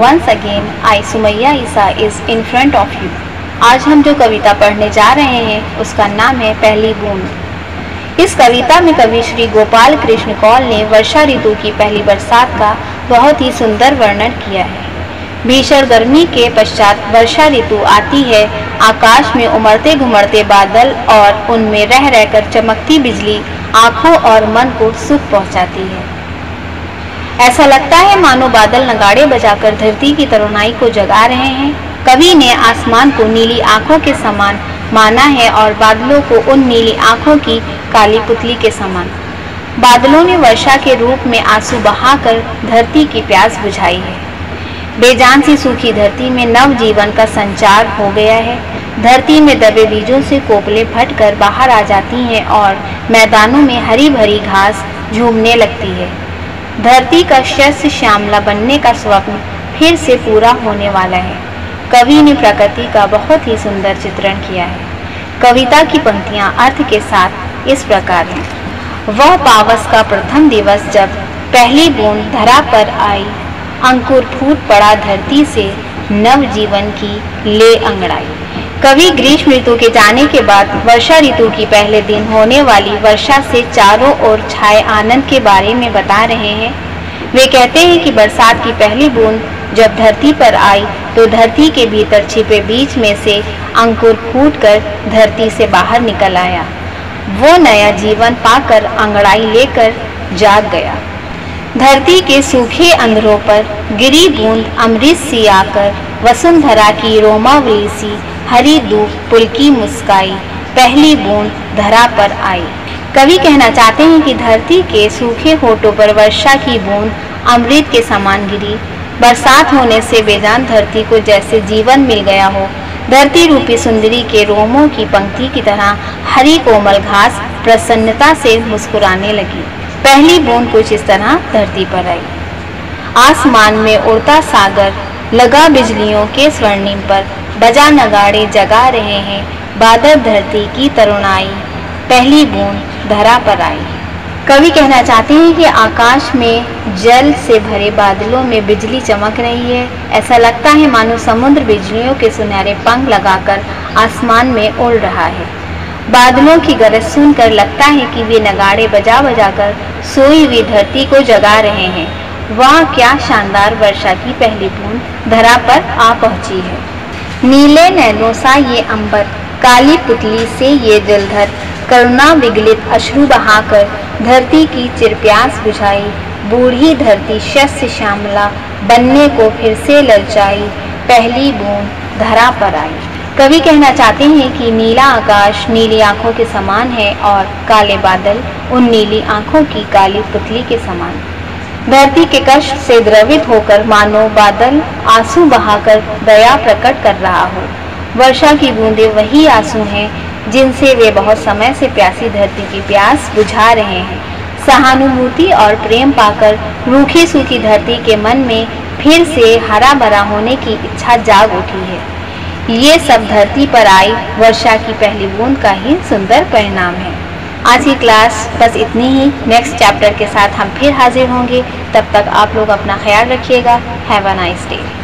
Once again, I Sumaiya Isa is in front of you. आज हम जो कविता पढ़ने जा रहे हैं उसका नाम है पहली बूँद। इस कविता में कवि श्री गोपाल कृष्ण कौल ने वर्षा ऋतु की पहली बरसात का बहुत ही सुंदर वर्णन किया है। भीषण गर्मी के पश्चात वर्षा ऋतु आती है। आकाश में उमड़ते घुमड़ते बादल और उनमें रह रहकर चमकती बिजली आँखों और मन को सुख पहुँचाती है। ऐसा लगता है मानो बादल नगाड़े बजाकर धरती की तरुणाई को जगा रहे हैं। कवि ने आसमान को नीली आंखों के समान माना है और बादलों को उन नीली आंखों की काली पुतली के समान। बादलों ने वर्षा के रूप में आंसू बहाकर धरती की प्यास बुझाई है। बेजान सी सूखी धरती में नव जीवन का संचार हो गया है। धरती में दबे बीजों से कोपले फट कर बाहर आ जाती हैं और मैदानों में हरी भरी घास झूमने लगती है। धरती का शस्य श्यामला बनने का स्वप्न फिर से पूरा होने वाला है। कवि ने प्रकृति का बहुत ही सुंदर चित्रण किया है। कविता की पंक्तियां अर्थ के साथ इस प्रकार हैं। वह पावस का प्रथम दिवस जब पहली बूंद धरा पर आई, अंकुर फूट पड़ा धरती से, नव जीवन की ले अंगड़ाई। कवि ग्रीष्म ऋतु के जाने के बाद वर्षा ऋतु की पहले दिन होने वाली वर्षा से चारों ओर छाए आनंद के बारे में बता रहे हैं। वे कहते हैं कि बरसात की पहली बूंद जब धरती पर आई तो धरती के भीतर छिपे बीज में से अंकुर फूटकर धरती से बाहर निकल आया। वो नया जीवन पाकर अंगड़ाई लेकर जाग गया। धरती के सूखे अंधरों पर गिरी बूंद अमृत सी आकर वसुंधरा की रोमावली सी हरी धूप पुलकी मुस्काई, पहली बूंद धरा पर आई। कवि कहना चाहते हैं कि धरती के सूखे होठों पर वर्षा की बूंद अमृत के समान गिरी। बरसात होने से बेजान धरती को जैसे जीवन मिल गया हो। धरती रूपी सुंदरी के रोमों की पंक्ति की तरह हरी कोमल घास प्रसन्नता से मुस्कुराने लगी। पहली बूंद कुछ इस तरह धरती पर आई। आसमान में उड़ता सागर लगा बिजलियों के स्वर्णिम पर, बजा नगाड़े जगा रहे हैं, बादल धरती की तरुणाई, पहली बूंद धरा पर आई। कवि कहना चाहते हैं कि आकाश में जल से भरे बादलों में बिजली चमक रही है। ऐसा लगता है मानो समुद्र बिजलियों के सुनहरे पंख लगाकर आसमान में उड़ रहा है। बादलों की गरज सुनकर लगता है कि वे नगाड़े बजा बजा कर सोई हुई धरती को जगा रहे हैं। वाह, क्या शानदार वर्षा की पहली बूंद धरा पर आ पहुंची है। नीले नैनों सा ये अंबर, काली पुतली से ये जलधर, करुणा विगलित अश्रु बहाकर धरती की चिरप्यास बुझाई। बूढ़ी धरती शस्य श्यामला बनने को फिर से ललचाई, पहली बूंद धरा पर आई। कवि कहना चाहते हैं कि नीला आकाश नीली आंखों के समान है और काले बादल उन नीली आंखों की काली पुतली के समान। धरती के कष्ट से द्रवित होकर मानो बादल आंसू बहाकर दया प्रकट कर रहा हो। वर्षा की बूंदें वही आंसू हैं जिनसे वे बहुत समय से प्यासी धरती की प्यास बुझा रहे हैं। सहानुभूति और प्रेम पाकर रूखी सूखी धरती के मन में फिर से हरा भरा होने की इच्छा जाग उठी है। ये सब धरती पर आई वर्षा की पहली बूंद का ही सुंदर परिणाम है। आज की क्लास बस इतनी ही। नेक्स्ट चैप्टर के साथ हम फिर हाजिर होंगे। तब तक आप लोग अपना ख्याल रखिएगा। Have a nice day.